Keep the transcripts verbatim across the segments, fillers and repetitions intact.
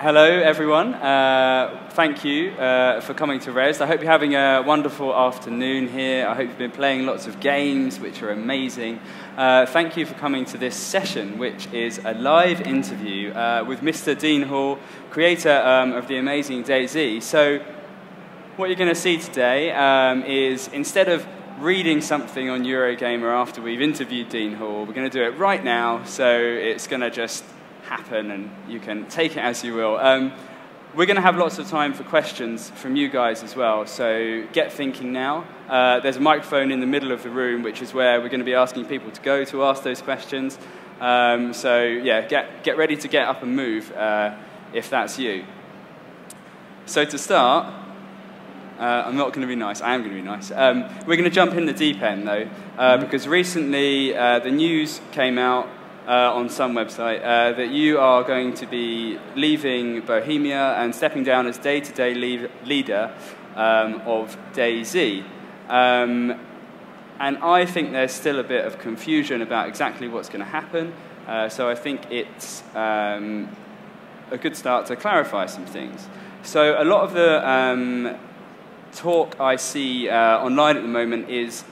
Hello, everyone. Uh, thank you uh, for coming to Rezzed. I hope you're having a wonderful afternoon here. I hope you've been playing lots of games, which are amazing. Uh, thank you for coming to this session, which is a live interview uh, with Mister Dean Hall, creator um, of the amazing DayZ. So what you're going to see today um, is, instead of reading something on Eurogamer after we've interviewed Dean Hall, we're going to do it right now, so it's going to just happen, and you can take it as you will. Um, we're going to have lots of time for questions from you guys as well, so get thinking now. Uh, there's a microphone in the middle of the room, which is where we're going to be asking people to go to ask those questions. Um, so yeah, get, get ready to get up and move uh, if that's you. So to start, uh, I'm not going to be nice. I am going to be nice. Um, we're going to jump in the deep end, though, uh, because recently uh, the news came out Uh, on some website, uh, that you are going to be leaving Bohemia and stepping down as day-to-day -day le leader um, of DayZ. Um, and I think there's still a bit of confusion about exactly what's going to happen, uh, so I think it's um, a good start to clarify some things. So a lot of the um, talk I see uh, online at the moment is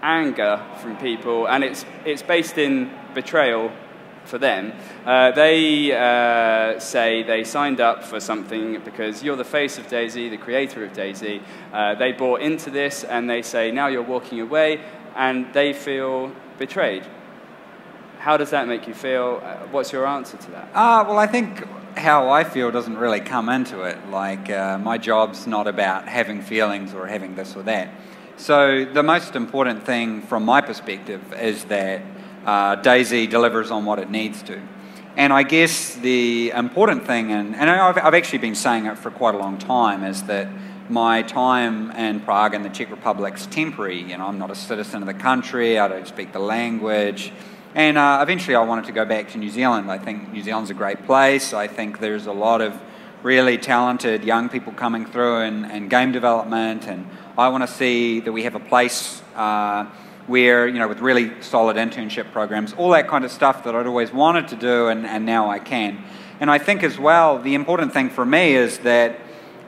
anger from people, and it's, it's based in betrayal for them. Uh, they uh, say they signed up for something because you're the face of DayZ, the creator of DayZ. Uh, they bought into this, and they say now you're walking away, and they feel betrayed. How does that make you feel? What's your answer to that? Uh, well, I think how I feel doesn't really come into it. Like, uh, my job's not about having feelings or having this or that. So the most important thing from my perspective is that Uh, DayZ delivers on what it needs to. And I guess the important thing, and, and I've, I've actually been saying it for quite a long time, is that my time in Prague and the Czech Republic's temporary. You know, I'm not a citizen of the country, I don't speak the language, and uh, eventually I wanted to go back to New Zealand. I think New Zealand's a great place. I think there's a lot of really talented young people coming through in, in game development, and I want to see that we have a place uh, where, you know, with really solid internship programs, all that kind of stuff that I'd always wanted to do, and, and now I can. And I think as well, the important thing for me is that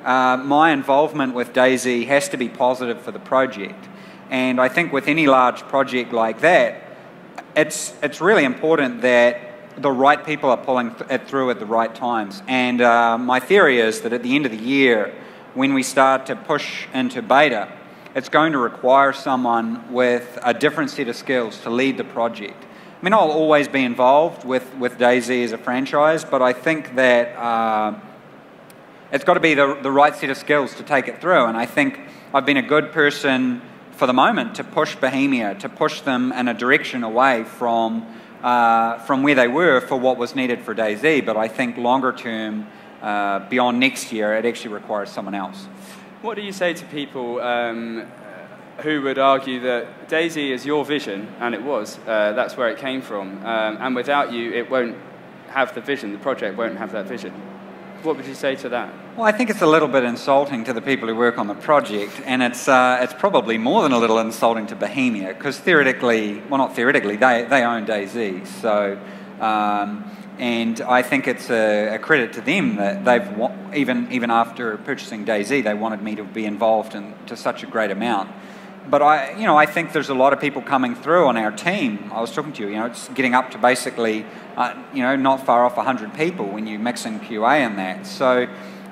uh, my involvement with DayZ has to be positive for the project. And I think with any large project like that, it's, it's really important that the right people are pulling th it through at the right times. And uh, my theory is that at the end of the year, when we start to push into beta, it's going to require someone with a different set of skills to lead the project. I mean, I'll always be involved with, with DayZ as a franchise, but I think that uh, it's got to be the, the right set of skills to take it through. And I think I've been a good person for the moment to push Bohemia, to push them in a direction away from, uh, from where they were for what was needed for DayZ. But I think longer term, uh, beyond next year, it actually requires someone else. What do you say to people um, who would argue that DayZ is your vision, and it was, uh, that's where it came from, um, and without you it won't have the vision, the project won't have that vision? What would you say to that? Well, I think it's a little bit insulting to the people who work on the project, and it's, uh, it's probably more than a little insulting to Bohemia, because theoretically, well not theoretically, they, they own DayZ, so um, and I think it's a, a credit to them that they've, even, even after purchasing DayZ, they wanted me to be involved in, to such a great amount. But I, you know, I think there's a lot of people coming through on our team. I was talking to you, you know, it's getting up to basically, uh, you know, not far off one hundred people when you mix in Q A and that. So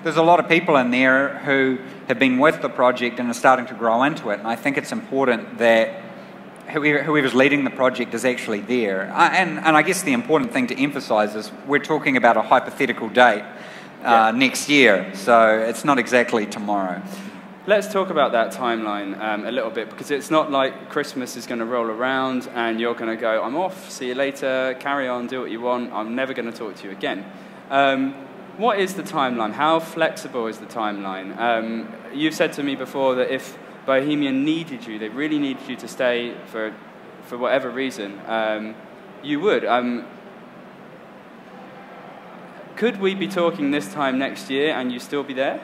there's a lot of people in there who have been with the project and are starting to grow into it. And I think it's important that whoever's leading the project is actually there. And, and I guess the important thing to emphasise is we're talking about a hypothetical date uh, yeah. next year, so it's not exactly tomorrow. Let's talk about that timeline um, a little bit, because it's not like Christmas is going to roll around and you're going to go, I'm off, see you later, carry on, do what you want, I'm never going to talk to you again. Um, what is the timeline? How flexible is the timeline? Um, you've said to me before that if Bohemia needed you, they really needed you to stay for, for whatever reason, um, you would. Um, could we be talking this time next year and you still be there?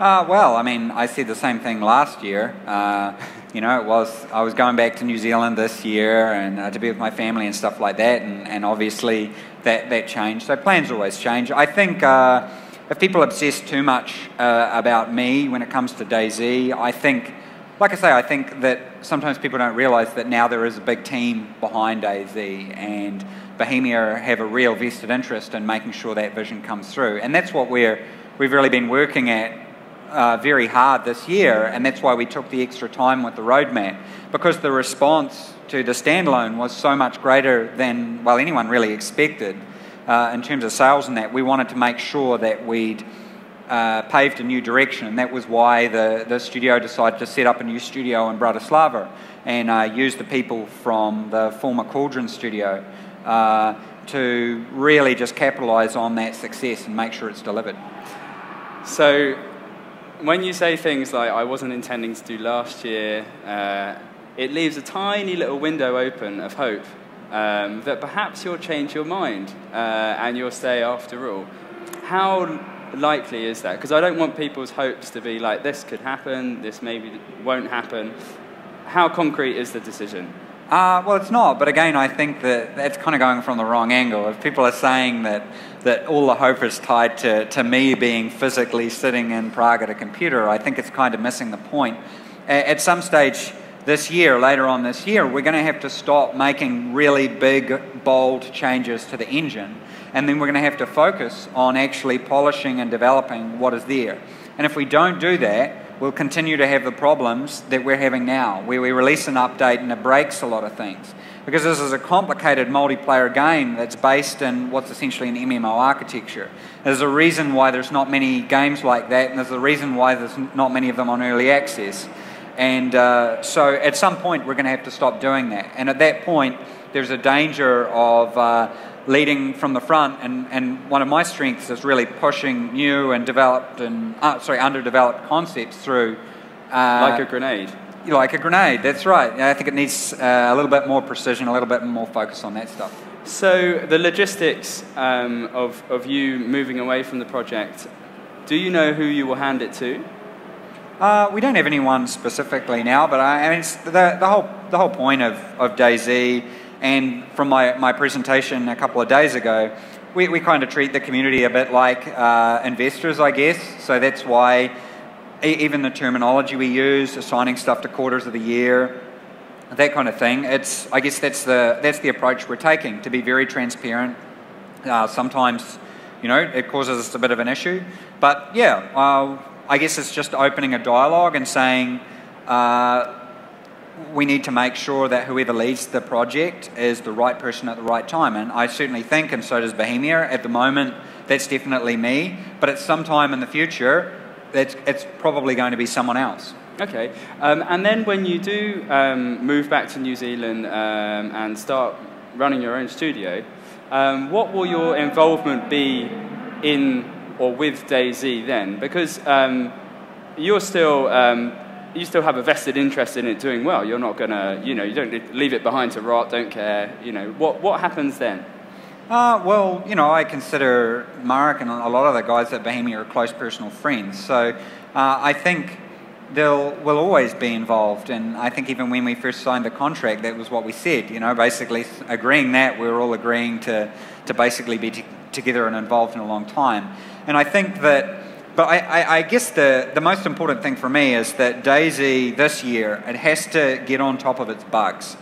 Uh, well, I mean, I said the same thing last year. Uh, you know, it was, I was going back to New Zealand this year and uh, to be with my family and stuff like that, and, and obviously that, that changed. So plans always change. I think uh, if people obsess too much uh, about me when it comes to DayZ, I think, like I say, I think that sometimes people don't realise that now there is a big team behind DayZ, and Bohemia have a real vested interest in making sure that vision comes through. And that's what we're, we've really been working at Uh, very hard this year, and that's why we took the extra time with the roadmap, because the response to the standalone was so much greater than, well, anyone really expected uh, in terms of sales and that. We wanted to make sure that we'd uh, paved a new direction, and that was why the, the studio decided to set up a new studio in Bratislava and uh, use the people from the former Cauldron studio uh, to really just capitalise on that success and make sure it's delivered. So, when you say things like, I wasn't intending to do last year, uh, it leaves a tiny little window open of hope um, that perhaps you'll change your mind uh, and you'll stay after all. How likely is that? Because I don't want people's hopes to be like, this could happen, this maybe won't happen. How concrete is the decision? Uh, well, it's not, but again, I think that that's kind of going from the wrong angle. If people are saying that, that all the hope is tied to, to me being physically sitting in Prague at a computer, I think it's kind of missing the point. A at some stage this year, later on this year, we're going to have to stop making really big, bold changes to the engine, and then we're going to have to focus on actually polishing and developing what is there. And if we don't do that, we'll continue to have the problems that we're having now, where we release an update and it breaks a lot of things. Because this is a complicated multiplayer game that's based in what's essentially an M M O architecture. There's a reason why there's not many games like that, and there's a reason why there's not many of them on early access. And uh, so at some point we're going to have to stop doing that. And at that point there's a danger of uh, leading from the front, and, and one of my strengths is really pushing new and developed and uh, sorry underdeveloped concepts through. Uh, like a grenade. Like a grenade, that's right. I think it needs uh, a little bit more precision, a little bit more focus on that stuff. So the logistics um, of, of you moving away from the project, do you know who you will hand it to? Uh, we don't have anyone specifically now, but I, I mean, it's the, the, whole, the whole point of, of DayZ. And from my, my presentation a couple of days ago, we, we kind of treat the community a bit like uh, investors, I guess. So that's why e even the terminology we use, assigning stuff to quarters of the year, that kind of thing, it's, I guess that's the, that's the approach we're taking, to be very transparent. Uh, sometimes, you know, it causes us a bit of an issue. But yeah, uh, I guess it's just opening a dialogue and saying, uh, we need to make sure that whoever leads the project is the right person at the right time. And I certainly think, and so does Bohemia, at the moment, that's definitely me. But at some time in the future, it's, it's probably going to be someone else. Okay. Um, and then when you do um, move back to New Zealand um, and start running your own studio, um, what will your involvement be in or with DayZ then? Because um, you're still... Um, you still have a vested interest in it doing well. You're not going to, you know, you don't leave it behind to rot, don't care. You know, what, what happens then? Uh, well, you know, I consider Marek and a lot of the guys at Bohemia are close personal friends. So uh, I think they'll will always be involved. And I think even when we first signed the contract, that was what we said, you know, basically agreeing that we were all agreeing to, to basically be t together and involved in a long time. And I think that... But I, I, I guess the, the most important thing for me is that DayZ this year, it has to get on top of its bugs.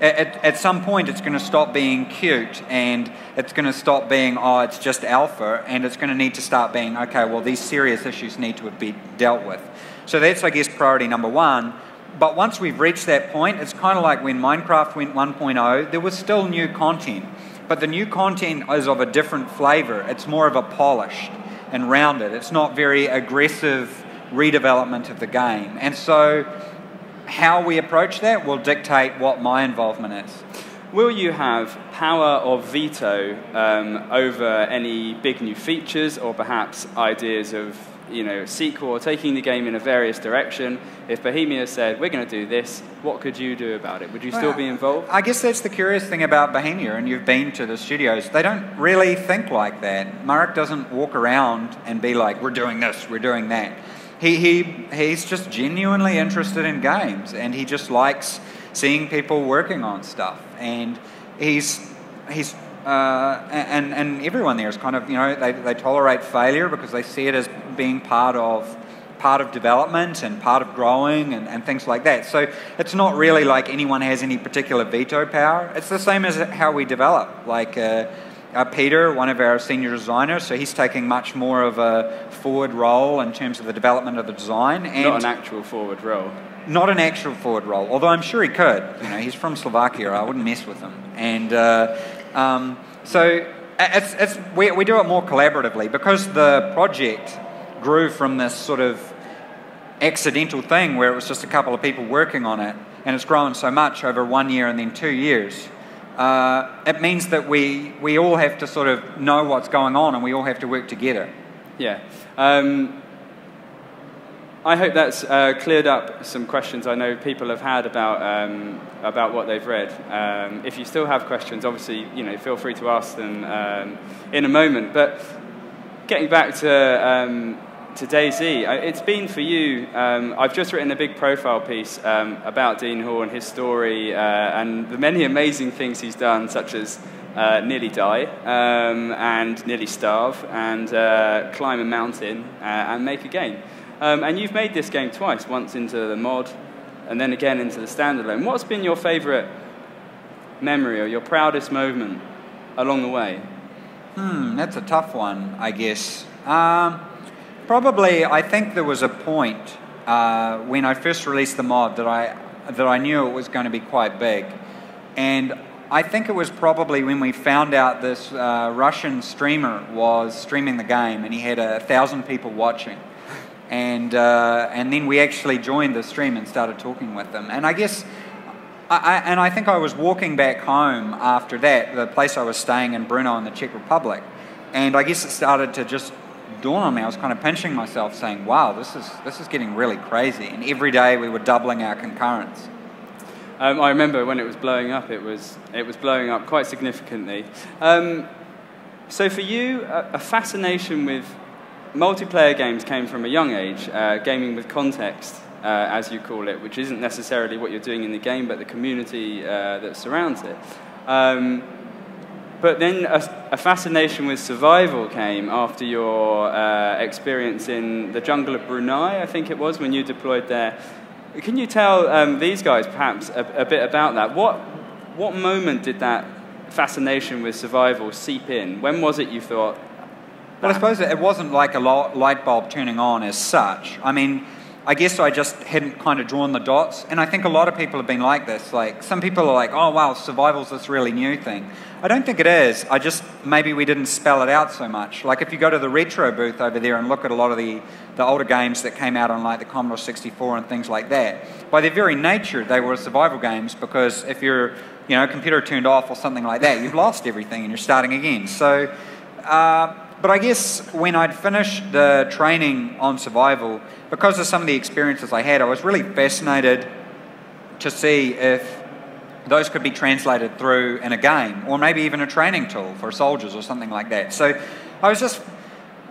At, at, at some point it's going to stop being cute, and it's going to stop being, oh, it's just alpha, and it's going to need to start being, okay, well, these serious issues need to be dealt with. So that's, I guess, priority number one. But once we've reached that point, it's kind of like when Minecraft went one point oh, there was still new content. But the new content is of a different flavour. It's more of a polished and rounded. It's not very aggressive redevelopment of the game. And so how we approach that will dictate what my involvement is. Will you have power or veto um, over any big new features or perhaps ideas of, you know, sequel or taking the game in a various direction? If Bohemia said, we're going to do this, what could you do about it? Would you well, still be involved? I guess that's the curious thing about Bohemia, and you've been to the studios, they don't really think like that. Marek doesn't walk around and be like, we're doing this, we're doing that. He, he, he's just genuinely interested in games, and he just likes seeing people working on stuff. And he's, he's uh, and, and everyone there is kind of, you know, they, they tolerate failure because they see it as being part of part of development and part of growing and, and things like that. So it's not really like anyone has any particular veto power. It's the same as how we develop. Like uh, uh, Peter, one of our senior designers, so he's taking much more of a forward role in terms of the development of the design. And not an actual forward role. Not an actual forward role, although I'm sure he could. You know, he's from Slovakia. I wouldn't mess with him. And uh, um, so it's, it's, we, we do it more collaboratively because the project grew from this sort of accidental thing where it was just a couple of people working on it, and it's grown so much over one year and then two years. Uh, it means that we we all have to sort of know what's going on, and we all have to work together. Yeah, um, I hope that's uh, cleared up some questions I know people have had about um, about what they've read. Um, if you still have questions, obviously, you know, feel free to ask them um, in a moment. But getting back to um, to DayZ, it's been for you, um, I've just written a big profile piece um, about Dean Hall and his story uh, and the many amazing things he's done, such as uh, nearly die um, and nearly starve and uh, climb a mountain uh, and make a game. Um, and you've made this game twice, once into the mod and then again into the standalone. What's been your favourite memory or your proudest moment along the way? Hmm, that's a tough one, I guess. Um... Probably, I think there was a point uh, when I first released the mod that I that I knew it was going to be quite big, and I think it was probably when we found out this uh, Russian streamer was streaming the game and he had a thousand people watching, and uh, and then we actually joined the stream and started talking with them. And I guess, I, I, and I think I was walking back home after that, the place I was staying in Brno in the Czech Republic, and I guess it started to just dawn on me. I was kind of pinching myself saying, wow, this is this is getting really crazy, and every day we were doubling our concurrence. Um, I remember when it was blowing up, it was it was blowing up quite significantly. Um, so for you, a, a fascination with multiplayer games came from a young age, uh, gaming with context, uh, as you call it, which isn't necessarily what you're doing in the game, but the community uh, that surrounds it. Um, But then a, a fascination with survival came after your uh, experience in the jungle of Brunei, I think it was, when you deployed there. Can you tell um, these guys perhaps a, a bit about that? What, what moment did that fascination with survival seep in? When was it you thought? Well, I suppose it wasn't like a light bulb turning on as such. I mean, I guess I just hadn't kind of drawn the dots, and I think a lot of people have been like this. Like, some people are like, oh wow, survival's this really new thing. I don't think it is. I just, maybe we didn't spell it out so much. Like, if you go to the retro booth over there and look at a lot of the, the older games that came out on like the Commodore sixty-four and things like that, by their very nature they were survival games, because if your, you know, computer turned off or something like that, you've lost everything and you're starting again. So, uh, but I guess when I'd finished the training on survival, because of some of the experiences I had, I was really fascinated to see if those could be translated through in a game, or maybe even a training tool for soldiers or something like that. So I was just,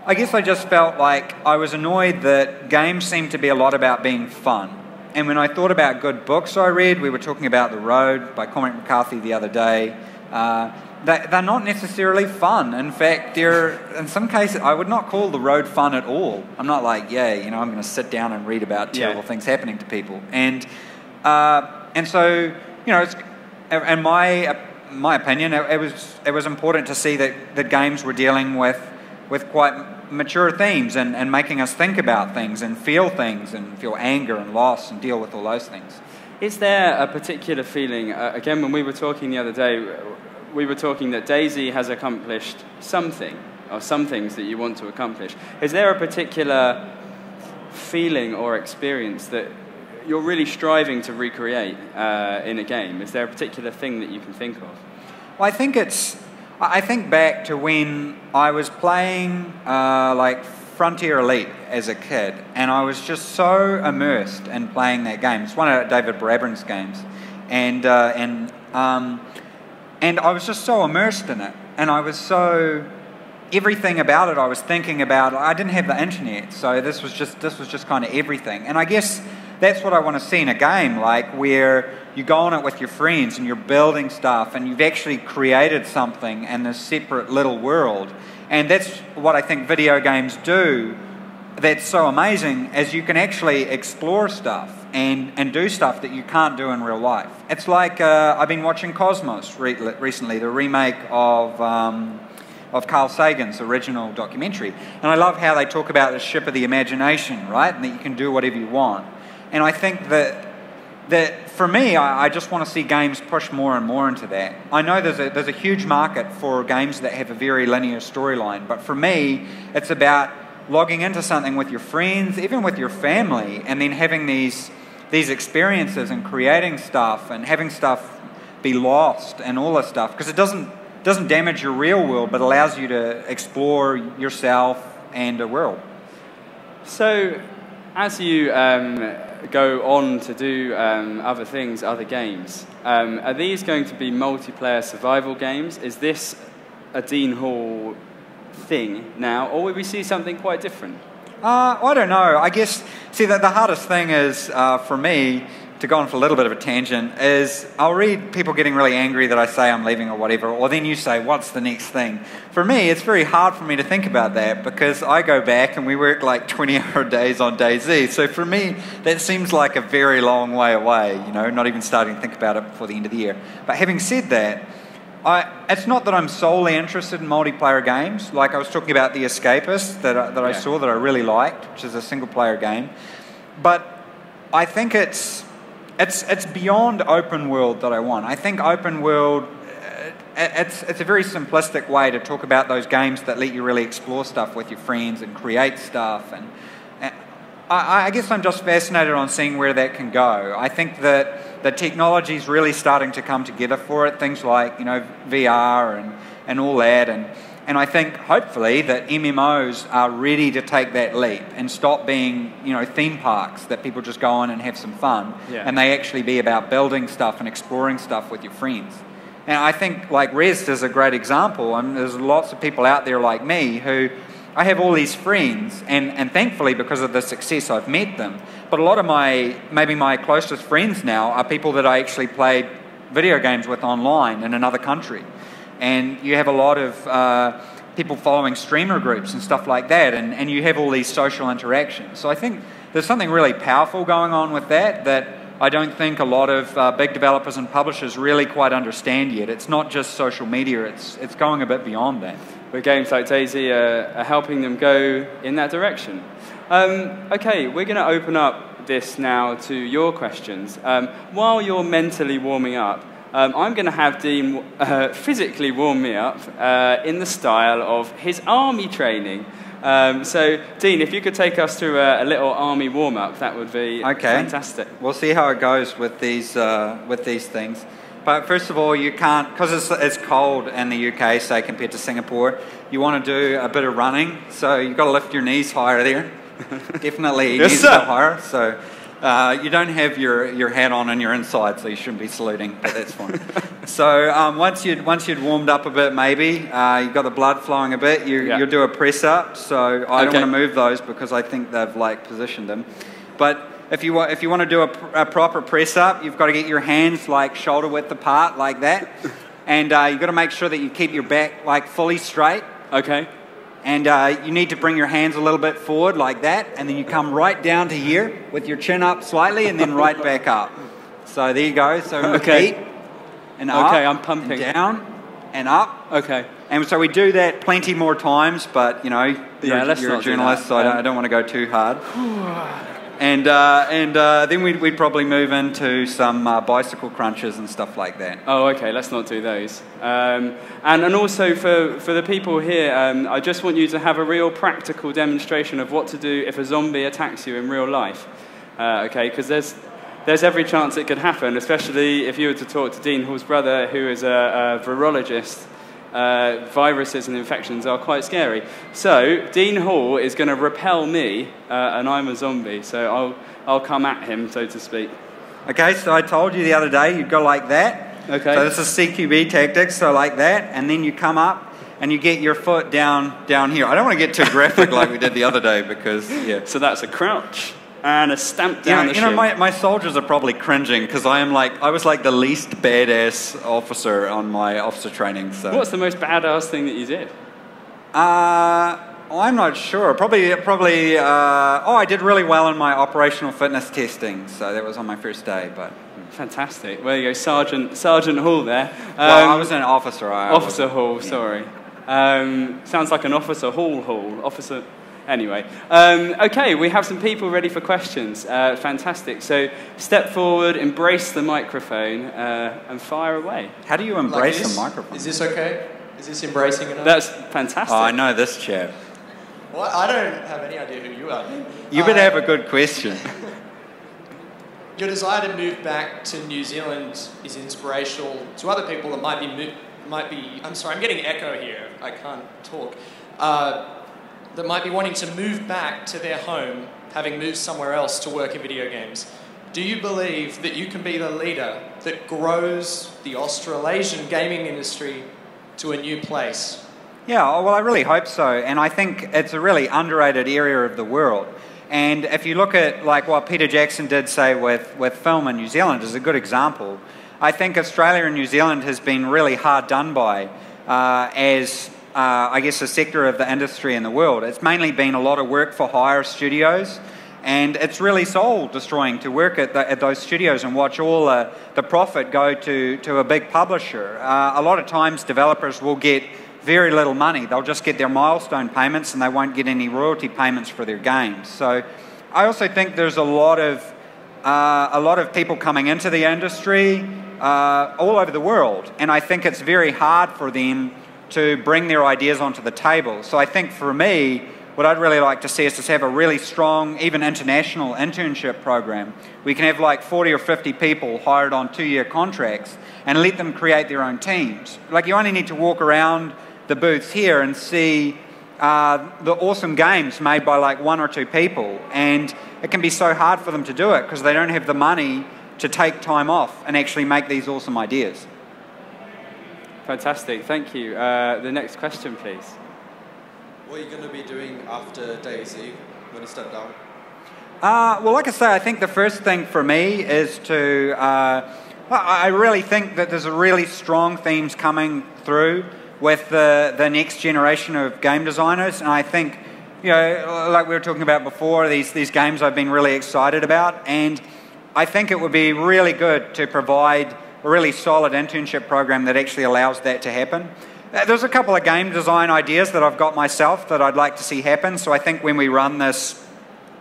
I guess I just felt like I was annoyed that games seemed to be a lot about being fun. And when I thought about good books I read, we were talking about The Road by Cormac McCarthy the other day, uh, they, they're not necessarily fun. In fact, they're, in some cases, I would not call The Road fun at all. I'm not like, yeah, you know, I'm going to sit down and read about terrible yeah. things happening to people. And uh, and so, you know, it's, in my my opinion, it, it was it was important to see that that games were dealing with with quite mature themes and and making us think about things and feel things and feel anger and loss and deal with all those things. Is there a particular feeling? Uh, again, when we were talking the other day, we were talking that DayZ has accomplished something, or some things that you want to accomplish. Is there a particular feeling or experience that you're really striving to recreate uh, in a game? Is there a particular thing that you can think of? Well, I think it's, I think back to when I was playing uh, like Frontier Elite as a kid, and I was just so immersed in playing that game. It's one of David Brabrand's games, and uh, and. Um, And I was just so immersed in it, and I was so, everything about it I was thinking about. I didn't have the internet, so this was just, this was just kind of everything. And I guess that's what I want to see in a game, like where you go on it with your friends and you're building stuff and you've actually created something in this separate little world. And that's what I think video games do that's so amazing, is you can actually explore stuff and, and do stuff that you can't do in real life. It's like, uh, I've been watching Cosmos re recently, the remake of... Um, of Carl Sagan's original documentary. And I love how they talk about the ship of the imagination, right? And that you can do whatever you want. And I think that, that for me, I, I just want to see games push more and more into that. I know there's a, there's a huge market for games that have a very linear storyline, but for me, it's about logging into something with your friends, even with your family, and then having these, these experiences and creating stuff and having stuff be lost and all this stuff, because it doesn't doesn't damage your real world, but allows you to explore yourself and a world. So, as you um, go on to do um, other things, other games, um, are these going to be multiplayer survival games? Is this a Dean Hall thing now, or will we see something quite different? Uh, I don't know. I guess, see, the, the hardest thing is, uh, for me, to go on for a little bit of a tangent, is I'll read people getting really angry that I say I'm leaving or whatever, or then you say, what's the next thing? For me, it's very hard for me to think about that, because I go back and we work like twenty hour days on DayZ, so for me, that seems like a very long way away, you know, not even starting to think about it before the end of the year. But having said that, I, it's not that I'm solely interested in multiplayer games, like I was talking about The Escapist, that I, that yeah. I saw that I really liked, which is a single player game, but I think it's It's, it's beyond open world that I want. I think open world, it's, it's a very simplistic way to talk about those games that let you really explore stuff with your friends and create stuff. And, and I, I guess I'm just fascinated on seeing where that can go. I think that the technology's really starting to come together for it, things like, you know, V R and, and all that. And, and I think, hopefully, that M M Os are ready to take that leap and stop being, you know, theme parks that people just go on and have some fun, yeah. and they actually be about building stuff and exploring stuff with your friends. And I think, like, Rezzed is a great example, and there's lots of people out there like me who, I have all these friends, and, and thankfully, because of the success, I've met them. But a lot of my, maybe my closest friends now are people that I actually played video games with online in another country. And you have a lot of uh, people following streamer groups and stuff like that, and, and you have all these social interactions. So I think there's something really powerful going on with that that I don't think a lot of uh, big developers and publishers really quite understand yet. It's not just social media, it's, it's going a bit beyond that. But games like DayZ are, are helping them go in that direction. Um, okay, we're going to open up this now to your questions. Um, while you're mentally warming up, Um, I'm going to have Dean uh, physically warm me up uh, in the style of his army training. Um, so, Dean, if you could take us through a, a little army warm-up, that would be okay. Fantastic. We'll see how it goes with these, uh, with these things. But first of all, you can't, because it's, it's cold in the U K, say, compared to Singapore, you want to do a bit of running, so you've got to lift your knees higher there. Definitely yes, knees up higher. So. Uh, you don't have your, your hat on and your inside, so you shouldn't be saluting, but that's fine. So um, once, you'd, once you'd warmed up a bit, maybe, uh, you've got the blood flowing a bit, you, yeah. you'll do a press-up. So I okay. don't want to move those because I think they've, like, positioned them. But if you, if you want to do a, a proper press-up, you've got to get your hands, like, shoulder-width apart, like that. And uh, you've got to make sure that you keep your back, like, fully straight. Okay. And uh, you need to bring your hands a little bit forward like that, and then you come right down to here with your chin up slightly and then right back up. So there you go. So okay. repeat and up okay, I'm pumping. And down and up. Okay. And so we do that plenty more times, but, you know, yeah, you're, you're a journalist, so um, I don't want to go too hard. And, uh, and uh, then we'd, we'd probably move into some uh, bicycle crunches and stuff like that. Oh, okay, let's not do those. Um, and, and also for, for the people here, um, I just want you to have a real practical demonstration of what to do if a zombie attacks you in real life. Uh, okay, because there's, there's every chance it could happen, especially if you were to talk to Dean Hall's brother, who is a, a virologist. Uh, viruses and infections are quite scary. So, Dean Hall is going to repel me, uh, and I'm a zombie, so I'll, I'll come at him, so to speak. Okay, so I told you the other day, you'd go like that. Okay. So this is C Q B tactics, so like that, and then you come up, and you get your foot down, down here. I don't want to get too graphic like we did the other day, because, yeah. So that's a crouch. and a stamp down you know, the You know, my, my soldiers are probably cringing, because I am like, I was like the least badass officer on my officer training, so... What's the most badass thing that you did? Uh... I'm not sure. Probably, probably. Uh, oh, I did really well in my operational fitness testing, so that was on my first day. But fantastic. Well, you go, Sergeant Sergeant Hall there. Um, well, I was an officer. I officer was, Hall. Yeah. Sorry. Um, sounds like an officer Hall Hall officer. Anyway, um, okay. We have some people ready for questions. Uh, fantastic. So step forward, embrace the microphone, uh, and fire away. How do you embrace like the microphone? Is this okay? Is this embracing enough? That's fantastic. Oh, I know this chap. Well, I don't have any idea who you are. You better uh, have a good question. Your desire to move back to New Zealand is inspirational to other people that might be, might be. I'm sorry, I'm getting echo here. I can't talk. Uh, that might be wanting to move back to their home, having moved somewhere else to work in video games. Do you believe that you can be the leader that grows the Australasian gaming industry to a new place? Yeah, well, I really hope so, and I think it's a really underrated area of the world. And if you look at like what Peter Jackson did, say, with, with film in New Zealand is a good example. I think Australia and New Zealand has been really hard done by uh, as, uh, I guess, a sector of the industry in the world. It's mainly been a lot of work for hire studios, and it's really soul-destroying to work at, the, at those studios and watch all the, the profit go to, to a big publisher. Uh, a lot of times developers will get very little money. They'll just get their milestone payments and they won't get any royalty payments for their games. So I also think there's a lot of, uh, a lot of people coming into the industry uh, all over the world, and I think it's very hard for them to bring their ideas onto the table. So I think for me, what I'd really like to see is to have a really strong, even international internship program. We can have like forty or fifty people hired on two-year contracts and let them create their own teams. Like, you only need to walk around the booths here and see uh, the awesome games made by like one or two people, and it can be so hard for them to do it because they don't have the money to take time off and actually make these awesome ideas. Fantastic, thank you. Uh, the next question, please. What are you going to be doing after DayZ when you step down? Uh, well, like I say, I think the first thing for me is to... Uh, I really think that there's a really strong themes coming through with the, the next generation of game designers, and I think, you know, like we were talking about before, these, these games I've been really excited about, and I think it would be really good to provide a really solid internship program that actually allows that to happen. There's a couple of game design ideas that I've got myself that I'd like to see happen, so I think when we run this,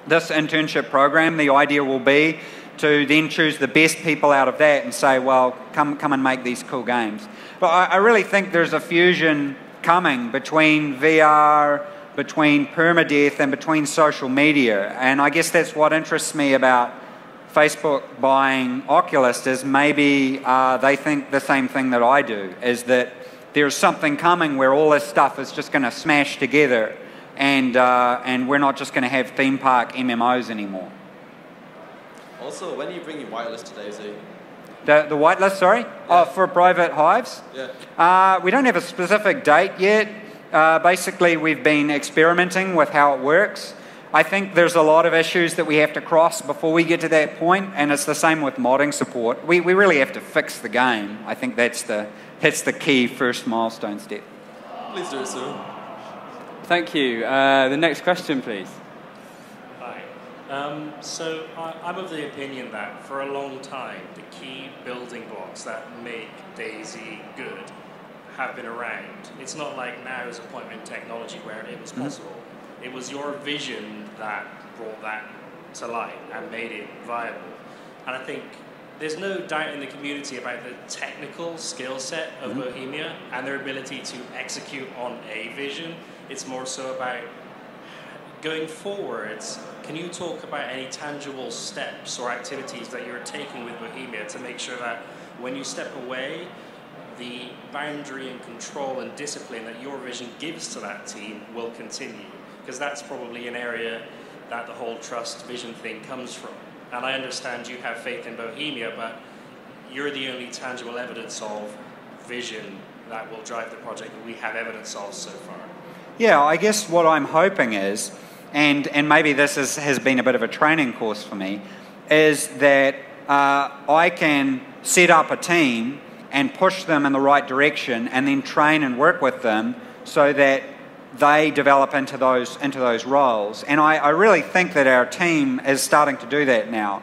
this internship program, the idea will be to then choose the best people out of that and say, well, come, come and make these cool games. But I, I really think there's a fusion coming between V R, between permadeath, and between social media. And I guess that's what interests me about Facebook buying Oculus, is maybe uh, they think the same thing that I do, is that there's something coming where all this stuff is just going to smash together, and, uh, and we're not just going to have theme park M M Os anymore. Also, when are you bringing whitelist to DayZ? The, the whitelist, sorry? Yeah. Oh, for private hives? Yeah. Uh, we don't have a specific date yet. Uh, basically, we've been experimenting with how it works. I think there's a lot of issues that we have to cross before we get to that point, and it's the same with modding support. We, we really have to fix the game. I think that's the, that's the key first milestone step. Please do it soon. Thank you. Uh, the next question, please. Um, so I, I'm of the opinion that for a long time the key building blocks that make DayZ good have been around. It's not like now is appointment technology where it was possible. Mm-hmm. It was your vision that brought that to light and made it viable. And I think there's no doubt in the community about the technical skill set of mm-hmm. Bohemia and their ability to execute on a vision. It's more so about going forwards. Can you talk about any tangible steps or activities that you're taking with Bohemia to make sure that when you step away, the boundary and control and discipline that your vision gives to that team will continue? Because that's probably an area that the whole trust vision thing comes from. And I understand you have faith in Bohemia, but you're the only tangible evidence of vision that will drive the project that we have evidence of so far. Yeah, I guess what I'm hoping is and, and maybe this is, has been a bit of a training course for me, is that uh, I can set up a team and push them in the right direction and then train and work with them so that they develop into those, into those roles. And I, I really think that our team is starting to do that now.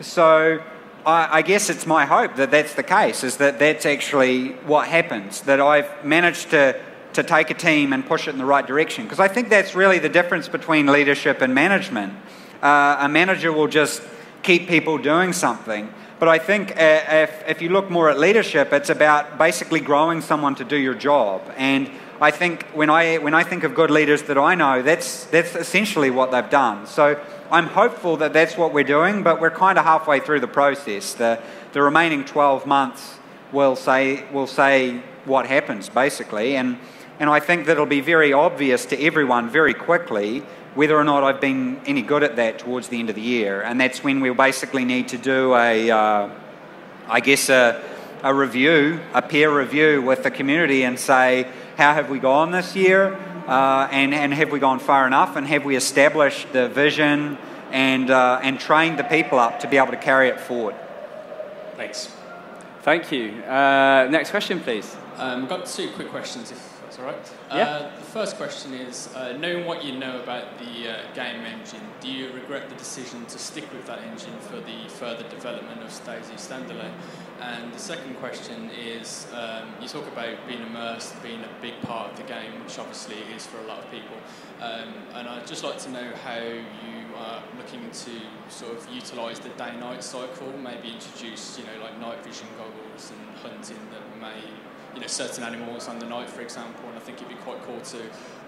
So I, I guess it's my hope that that's the case, is that that's actually what happens, that I've managed to, to take a team and push it in the right direction. Because I think that's really the difference between leadership and management. Uh, a manager will just keep people doing something. But I think if, if you look more at leadership, it's about basically growing someone to do your job. And I think when I, when I think of good leaders that I know, that's, that's essentially what they've done. So I'm hopeful that that's what we're doing, but we're kind of halfway through the process. The, the remaining twelve months will say, will say what happens, basically. And, and I think that it'll be very obvious to everyone very quickly whether or not I've been any good at that towards the end of the year. And that's when we'll basically need to do a, uh, I guess, a, a review, a peer review with the community and say, how have we gone this year? Uh, and, and have we gone far enough? And have we established the vision and, uh, and trained the people up to be able to carry it forward? Thanks. Thank you. Uh, next question, please. Um, I've got two quick questions, if all right. Yeah. Uh, the first question is, uh, knowing what you know about the uh, game engine, do you regret the decision to stick with that engine for the further development of DayZ Standalone? And the second question is, um, you talk about being immersed, being a big part of the game, which obviously it is for a lot of people. Um, and I'd just like to know how you are looking to sort of utilise the day-night cycle, maybe introduce, you know, like night vision goggles and hunting that may, you know, certain animals on the night, for example, and I think it'd be quite cool to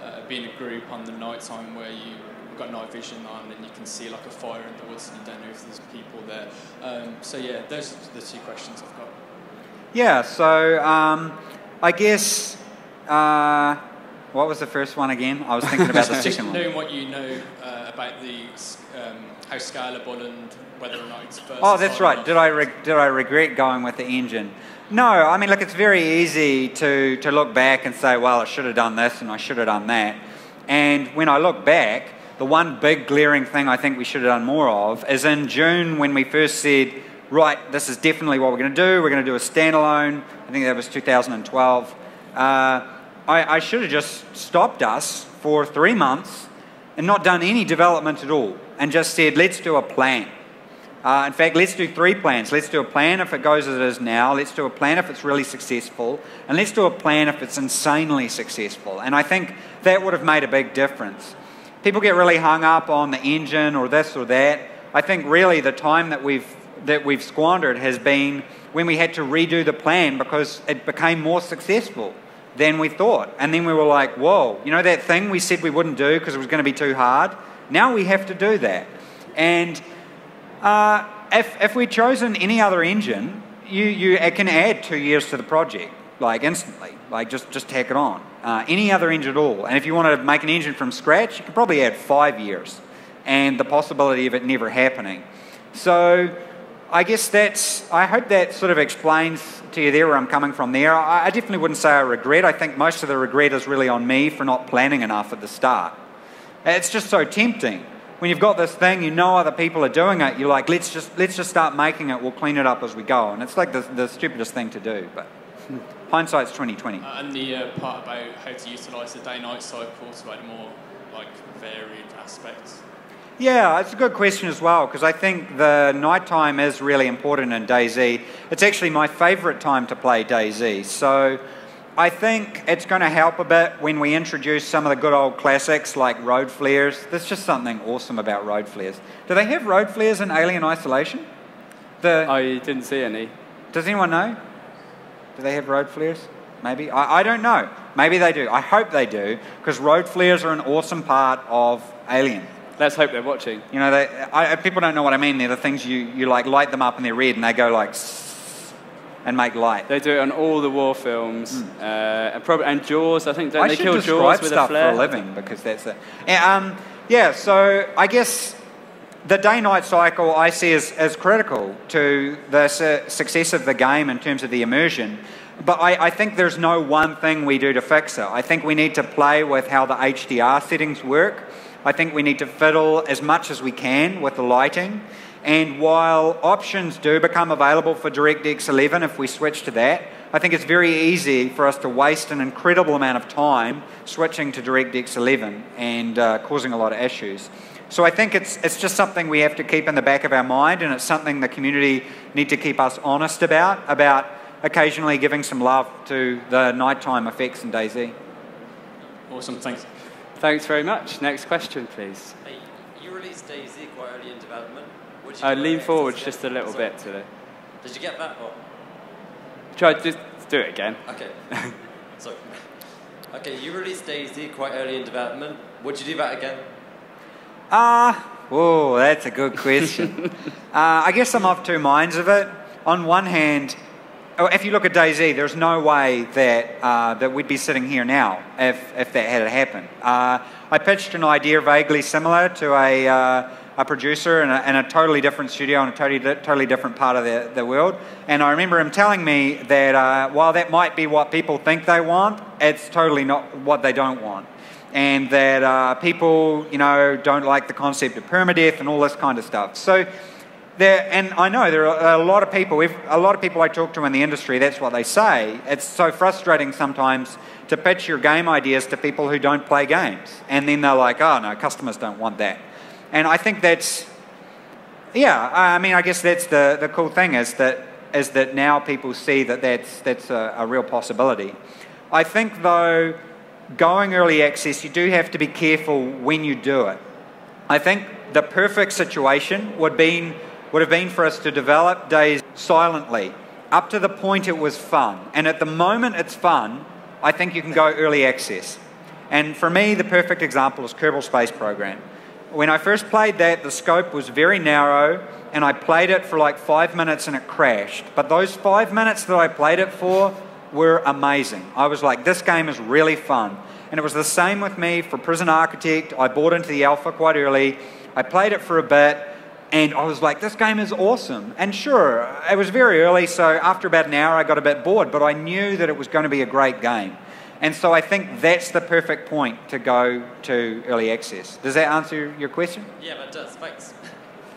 uh, be in a group on the night time where you've got night vision on and you can see like a fire in the woods and you don't know if there's people there. Um, so yeah, those are the two questions I've got. Yeah, so um, I guess, uh, what was the first one again? I was thinking about the second one. Just knowing what you know uh, about the, um, how scalable and whether or not it's first. Oh, that's right. Did I, reg did I regret going with the engine? No, I mean, look, it's very easy to, to look back and say, well, I should have done this and I should have done that. And when I look back, the one big glaring thing I think we should have done more of is in June when we first said, right, this is definitely what we're going to do. We're going to do a standalone. I think that was two thousand twelve. Uh, I, I should have just stopped us for three months and not done any development at all and just said, let's do a plan. Uh, in fact, let's do three plans. Let's do a plan if it goes as it is now. Let's do a plan if it's really successful. And let's do a plan if it's insanely successful. And I think that would have made a big difference. People get really hung up on the engine or this or that. I think really the time that we've, that we've squandered has been when we had to redo the plan because it became more successful than we thought. And then we were like, whoa, you know that thing we said we wouldn't do because it was going to be too hard? Now we have to do that. And Uh, if, if we'd chosen any other engine, you, you it can add two years to the project, like instantly, like just, just tack it on. Uh, any other engine at all. And if you want to make an engine from scratch, you could probably add five years and the possibility of it never happening. So I guess that's, I hope that sort of explains to you there where I'm coming from there. I, I definitely wouldn't say I regret. I think most of the regret is really on me for not planning enough at the start. It's just so tempting. When you've got this thing, you know other people are doing it, you're like, let's just, let's just start making it, we'll clean it up as we go. And it's like the, the stupidest thing to do, but hindsight's twenty twenty. Uh, and the uh, part about how to utilise the day-night cycle to make more like, varied aspects? Yeah, it's a good question as well, because I think the nighttime is really important in DayZ. It's actually my favourite time to play DayZ, so I think it's going to help a bit when we introduce some of the good old classics like road flares. There's just something awesome about road flares. Do they have road flares in Alien Isolation? The I didn't see any. Does anyone know? Do they have road flares? Maybe. I, I don't know. Maybe they do. I hope they do, because road flares are an awesome part of Alien. Let's hope they're watching. You know, they, I, people don't know what I mean. They're the things you, you like light them up and they're red and they go like and make light. They do it on all the war films, mm. uh, and, probably, and Jaws. I think don't I they kill Jaws with a flare? I should describe stuff for a living because that's it. Um, yeah, so I guess the day-night cycle I see as, as critical to the su success of the game in terms of the immersion. But I, I think there's no one thing we do to fix it. I think we need to play with how the H D R settings work. I think we need to fiddle as much as we can with the lighting. And while options do become available for DirectX eleven if we switch to that, I think it's very easy for us to waste an incredible amount of time switching to DirectX eleven and uh, causing a lot of issues. So I think it's, it's just something we have to keep in the back of our mind, and it's something the community need to keep us honest about, about occasionally giving some love to the nighttime effects in DayZ. Awesome, thanks. Thanks very much. Next question, please. Hey, you released DayZ quite early in development. I uh, lean forward just a little Sorry. bit to the... Did you get that? Or? Try to just do it again. Okay. Sorry. Okay, you released DayZ quite early in development. Would you do that again? Ah, uh, whoa, that's a good question. uh, I guess I'm of two minds of it. On one hand, if you look at DayZ, there's no way that, uh, that we'd be sitting here now if, if that had happened. Uh, I pitched an idea vaguely similar to a... Uh, a producer in a, in a totally different studio in a totally, totally different part of the, the world. And I remember him telling me that uh, while that might be what people think they want, it's totally not what they don't want. And that uh, people, you know, don't like the concept of permadeath and all this kind of stuff. So, there, and I know there are a lot of people, a lot of people I talk to in the industry, that's what they say. It's so frustrating sometimes to pitch your game ideas to people who don't play games. And then they're like, oh no, customers don't want that. And I think that's, yeah, I mean, I guess that's the, the cool thing is that, is that now people see that that's, that's a, a real possibility. I think, though, going early access, you do have to be careful when you do it. I think the perfect situation would, been, would have been for us to develop DayZ silently, up to the point it was fun. And at the moment it's fun, I think you can go early access. And for me, the perfect example is Kerbal Space Program. When I first played that, the scope was very narrow, and I played it for like five minutes and it crashed. But those five minutes that I played it for were amazing. I was like, this game is really fun. And it was the same with me for Prison Architect. I bought into the alpha quite early. I played it for a bit, and I was like, this game is awesome. And sure, it was very early, so after about an hour I got a bit bored, but I knew that it was going to be a great game. And so I think that's the perfect point to go to early access. Does that answer your question? Yeah, that does. Thanks.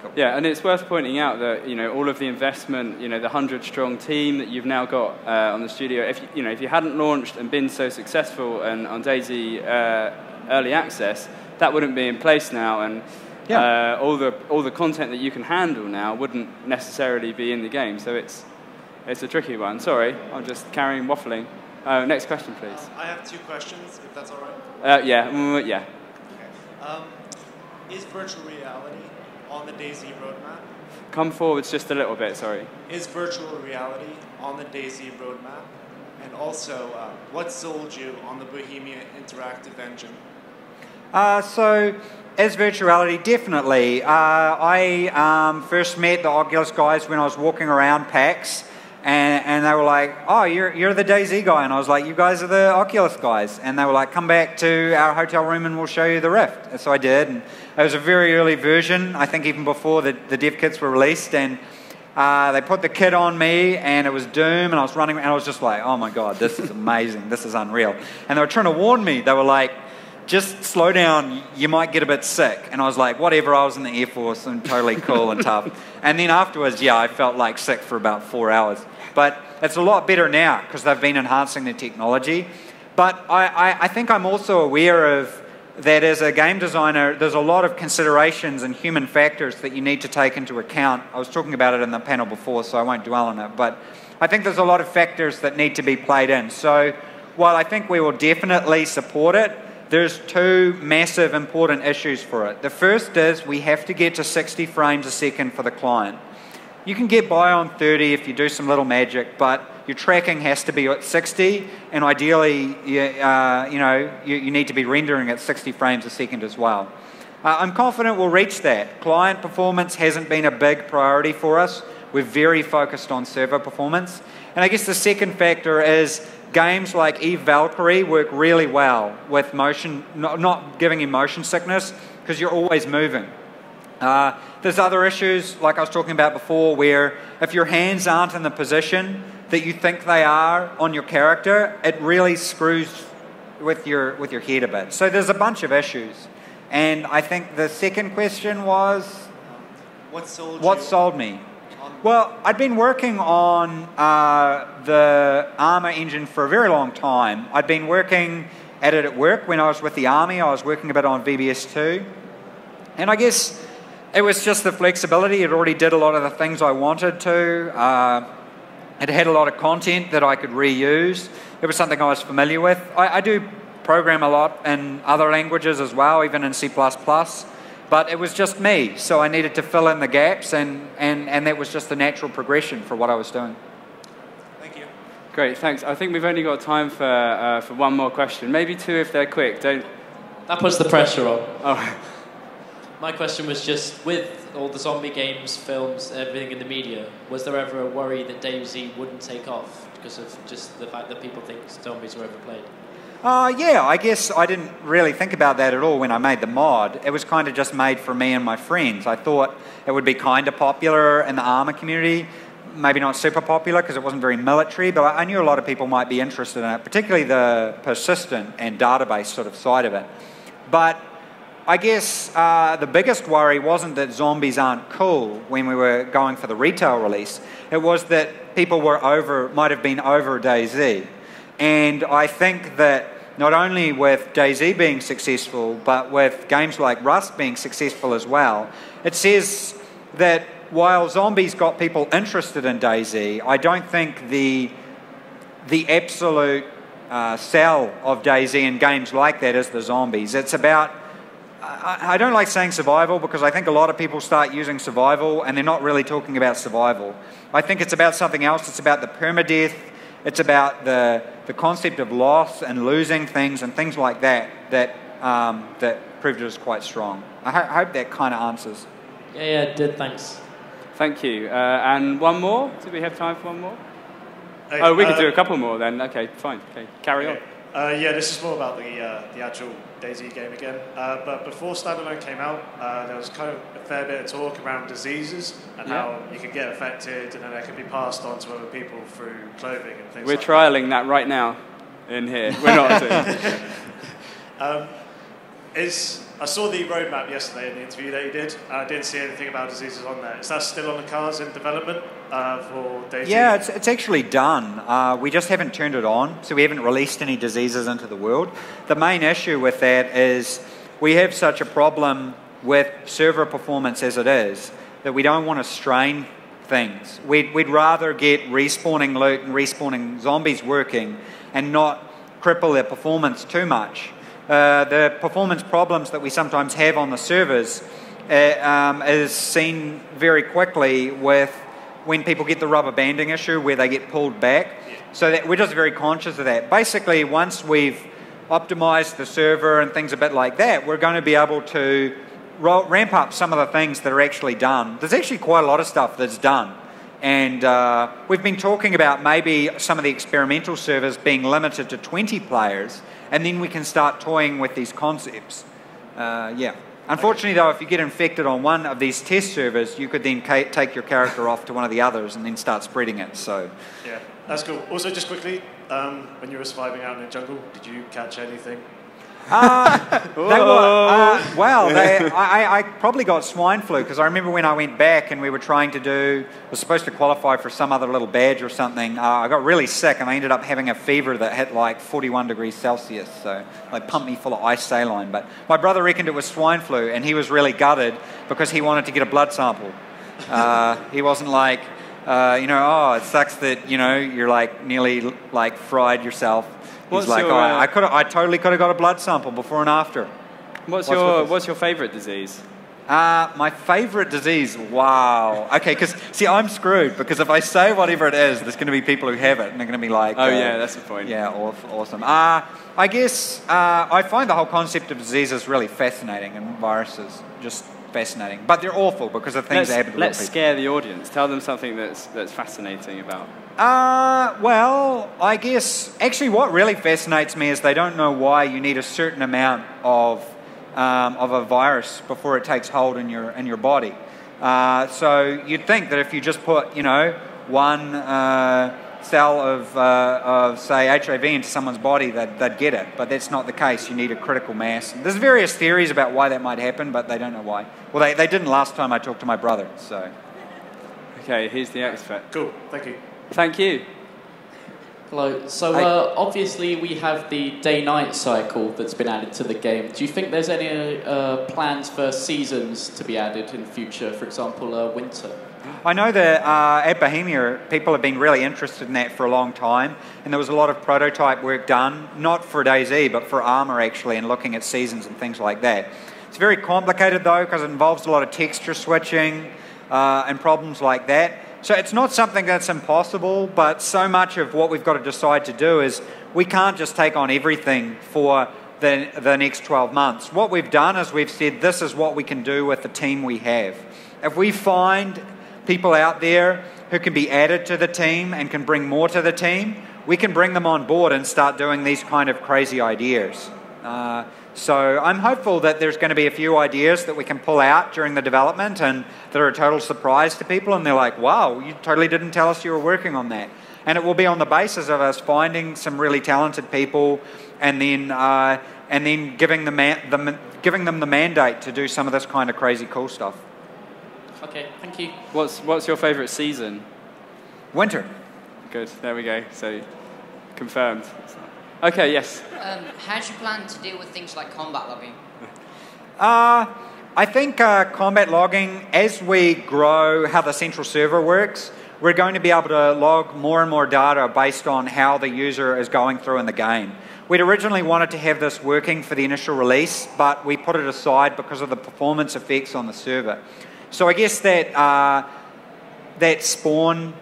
Cool. Yeah, and it's worth pointing out that, you know, all of the investment, you know, the hundred-strong team that you've now got uh, on the studio, if, you know, if you hadn't launched and been so successful and on DayZ uh, early access, that wouldn't be in place now. And yeah. uh, all, the, all the content that you can handle now wouldn't necessarily be in the game. So it's, it's a tricky one. Sorry, I'm just carrying waffling. Uh, next question, please. Um, I have two questions, if that's all right. Uh, yeah, mm, yeah. Okay. Um, is virtual reality on the DayZ roadmap? Come forwards just a little bit, sorry. Is virtual reality on the DayZ roadmap? And also, uh, what sold you on the Bohemia interactive engine? Uh, so, as virtuality, definitely. Uh, I um, first met the Oculus guys when I was walking around PAX. And, and they were like, oh, you're, you're the DayZ guy. And I was like, you guys are the Oculus guys. And they were like, come back to our hotel room and we'll show you the Rift. And so I did. And it was a very early version, I think even before the, the dev kits were released. And uh, they put the kit on me and it was Doom. And I was running and I was just like, oh my God, this is amazing. This is unreal. And they were trying to warn me. They were like, just slow down, you might get a bit sick. And I was like, whatever, I was in the Air Force and totally cool and tough. And then afterwards, yeah, I felt like sick for about four hours. But it's a lot better now because they've been enhancing the technology. But I, I, I think I'm also aware of that as a game designer, there's a lot of considerations and human factors that you need to take into account. I was talking about it in the panel before, so I won't dwell on it. But I think there's a lot of factors that need to be played in. So while I think we will definitely support it, there's two massive important issues for it. The first is we have to get to sixty frames a second for the client. You can get by on thirty if you do some little magic, but your tracking has to be at sixty, and ideally, you, uh, you know, you, you need to be rendering at sixty frames a second as well. Uh, I'm confident we'll reach that. Client performance hasn't been a big priority for us. We're very focused on server performance. And I guess the second factor is games like Eve Valkyrie work really well with motion, not giving you motion sickness, because you're always moving. Uh, there's other issues, like I was talking about before, where if your hands aren't in the position that you think they are on your character, it really screws with your, with your head a bit. So there's a bunch of issues. And I think the second question was? What sold you? What sold me? Well, I'd been working on uh, the armor engine for a very long time. I'd been working at it at work when I was with the army. I was working a bit on V B S two. And I guess it was just the flexibility. It already did a lot of the things I wanted to. Uh, it had a lot of content that I could reuse. It was something I was familiar with. I, I do program a lot in other languages as well, even in C plus plus. But it was just me, so I needed to fill in the gaps, and, and, and that was just the natural progression for what I was doing. Thank you. Great, thanks. I think we've only got time for, uh, for one more question. Maybe two if they're quick. Don't... That puts the pressure on. Oh. My question was just, with all the zombie games, films, everything in the media, was there ever a worry that DayZ wouldn't take off because of just the fact that people think zombies are overplayed? Uh, yeah, I guess I didn't really think about that at all when I made the mod. It was kind of just made for me and my friends. I thought it would be kind of popular in the armor community, maybe not super popular because it wasn't very military, but I knew a lot of people might be interested in it, particularly the persistent and database sort of side of it. But I guess uh, the biggest worry wasn't that zombies aren't cool when we were going for the retail release. It was that people were over, might have been over DayZ. And I think that not only with DayZ being successful, but with games like Rust being successful as well, it says that while zombies got people interested in DayZ, I don't think the, the absolute uh, sell of DayZ in games like that is the zombies. It's about, I, I don't like saying survival because I think a lot of people start using survival and they're not really talking about survival. I think it's about something else. It's about the permadeath. It's about the, the concept of loss and losing things and things like that that, um, that proved it was quite strong. I, ho I hope that kind of answers. Yeah, yeah, it did. Thanks. Thank you. Uh, and one more? Do we have time for one more? Hey, oh, we uh, could do a couple more then. OK, fine. Okay, carry okay. on. Uh, yeah, this is more about the, uh, the actual DayZ game again. Uh, but before Standalone came out, uh, there was kind of a fair bit of talk around diseases and yeah. how you can get affected and then it can be passed on to other people through clothing and things We're like that. We're trialling that right now in here. We're not. um, is, I saw the roadmap yesterday in the interview that you did. And I didn't see anything about diseases on there. Is that still on the cards in development uh, for DayZ? Yeah, it's, it's actually done. Uh, we just haven't turned it on, so we haven't released any diseases into the world. The main issue with that is we have such a problem with server performance as it is that we don't want to strain things. We'd, we'd rather get respawning loot and respawning zombies working and not cripple their performance too much. Uh, the performance problems that we sometimes have on the servers uh, um, is seen very quickly with when people get the rubber banding issue where they get pulled back. Yeah. So that we're just very conscious of that. Basically, once we've optimized the server and things a bit like that, we're going to be able to roll, ramp up some of the things that are actually done. There's actually quite a lot of stuff that's done. And uh, we've been talking about maybe some of the experimental servers being limited to twenty players, and then we can start toying with these concepts. Uh, yeah. Unfortunately, though, if you get infected on one of these test servers, you could then ca take your character off to one of the others and then start spreading it. So. Yeah, that's cool. Also, just quickly, um, when you were surviving out in the jungle, did you catch anything? Uh, they were, uh, well, they, I, I probably got swine flu because I remember when I went back and we were trying to do, I was supposed to qualify for some other little badge or something. Uh, I got really sick and I ended up having a fever that hit like forty-one degrees Celsius. So they pumped me full of ice saline. But my brother reckoned it was swine flu and he was really gutted because he wanted to get a blood sample. Uh, he wasn't like, uh, you know, oh, it sucks that, you know, you're like nearly like fried yourself. He's what's like, your, oh, I, I, could've, I totally could have got a blood sample before and after. What's, what's your What's your favourite disease? Uh, my favourite disease? Wow. Okay, because, see, I'm screwed, because if I say whatever it is, there's going to be people who have it, and they're going to be like... Oh, uh, yeah, that's the point. Yeah, awesome. Uh, I guess uh, I find the whole concept of diseases really fascinating, and viruses just fascinating. But they're awful because of things let's, that happen to Let's people. Scare the audience. Tell them something that's, that's fascinating about... Uh, well, I guess, actually what really fascinates me is they don't know why you need a certain amount of, um, of a virus before it takes hold in your, in your body. Uh, so you'd think that if you just put, you know, one uh, cell of, uh, of say, H I V into someone's body, they'd, they'd get it. But that's not the case. You need a critical mass. There's various theories about why that might happen, but they don't know why. Well, they, they didn't last time I talked to my brother, so. Okay, here's the expert. Cool, thank you. Thank you. Hello. So uh, obviously we have the day-night cycle that's been added to the game. Do you think there's any uh, plans for seasons to be added in future, for example, uh, winter? I know that uh, at Bohemia, people have been really interested in that for a long time, and there was a lot of prototype work done, not for DayZ, but for Armour actually, and looking at seasons and things like that. It's very complicated though, because it involves a lot of texture switching uh, and problems like that. So it's not something that's impossible, but so much of what we've got to decide to do is we can't just take on everything for the, the next twelve months. What we've done is we've said this is what we can do with the team we have. If we find people out there who can be added to the team and can bring more to the team, we can bring them on board and start doing these kind of crazy ideas. Uh, so I'm hopeful that there's going to be a few ideas that we can pull out during the development and that are a total surprise to people, and they're like, wow, you totally didn't tell us you were working on that. And it will be on the basis of us finding some really talented people and then uh, and then giving them, the, giving them the mandate to do some of this kind of crazy cool stuff. Okay, thank you. What's, what's your favourite season? Winter. Good, there we go. So, confirmed. Okay, yes. Um, how do you plan to deal with things like combat logging? Uh, I think uh, combat logging, as we grow how the central server works, we're going to be able to log more and more data based on how the user is going through in the game. We'd originally wanted to have this working for the initial release, but we put it aside because of the performance effects on the server. So I guess that, uh, that spawn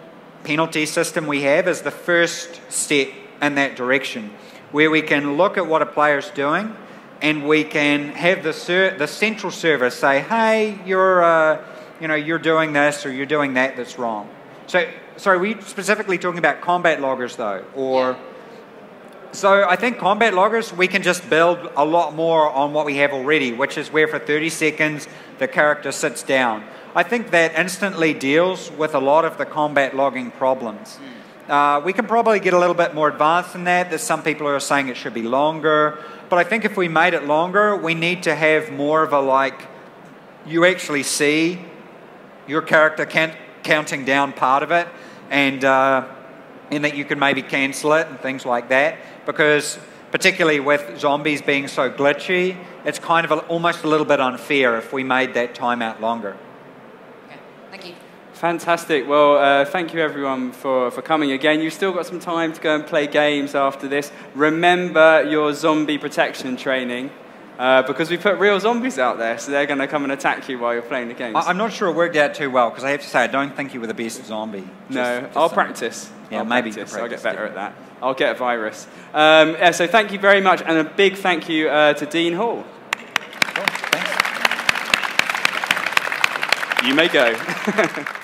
penalty system we have is the first step in that direction, where we can look at what a player's doing and we can have the, ser the central server say, hey, you're, uh, you know, you're doing this or you're doing that that's wrong. So, sorry, were you specifically talking about combat loggers though? Or, yeah. So I think combat loggers, we can just build a lot more on what we have already, which is where for thirty seconds the character sits down. I think that instantly deals with a lot of the combat logging problems. Mm. Uh, we can probably get a little bit more advanced than that. There's some people who are saying it should be longer. But I think if we made it longer, we need to have more of a, like, you actually see your character can counting down part of it, and, uh, and that you can maybe cancel it and things like that. Because particularly with zombies being so glitchy, it's kind of a, almost a little bit unfair if we made that timeout longer. Okay, thank you. Fantastic. Well, uh, thank you everyone for, for coming again. You've still got some time to go and play games after this. Remember your zombie protection training, uh, because we put real zombies out there, so they're going to come and attack you while you're playing the games. I, I'm not sure it worked out too well, because I have to say, I don't think you were the best zombie. Just, no, just I'll something. practice. Yeah, I'll maybe practice. Practice. I'll get better yeah. at that. I'll get a virus. Um, yeah, so thank you very much, and a big thank you uh, to Dean Hall. Cool. Thanks. You may go.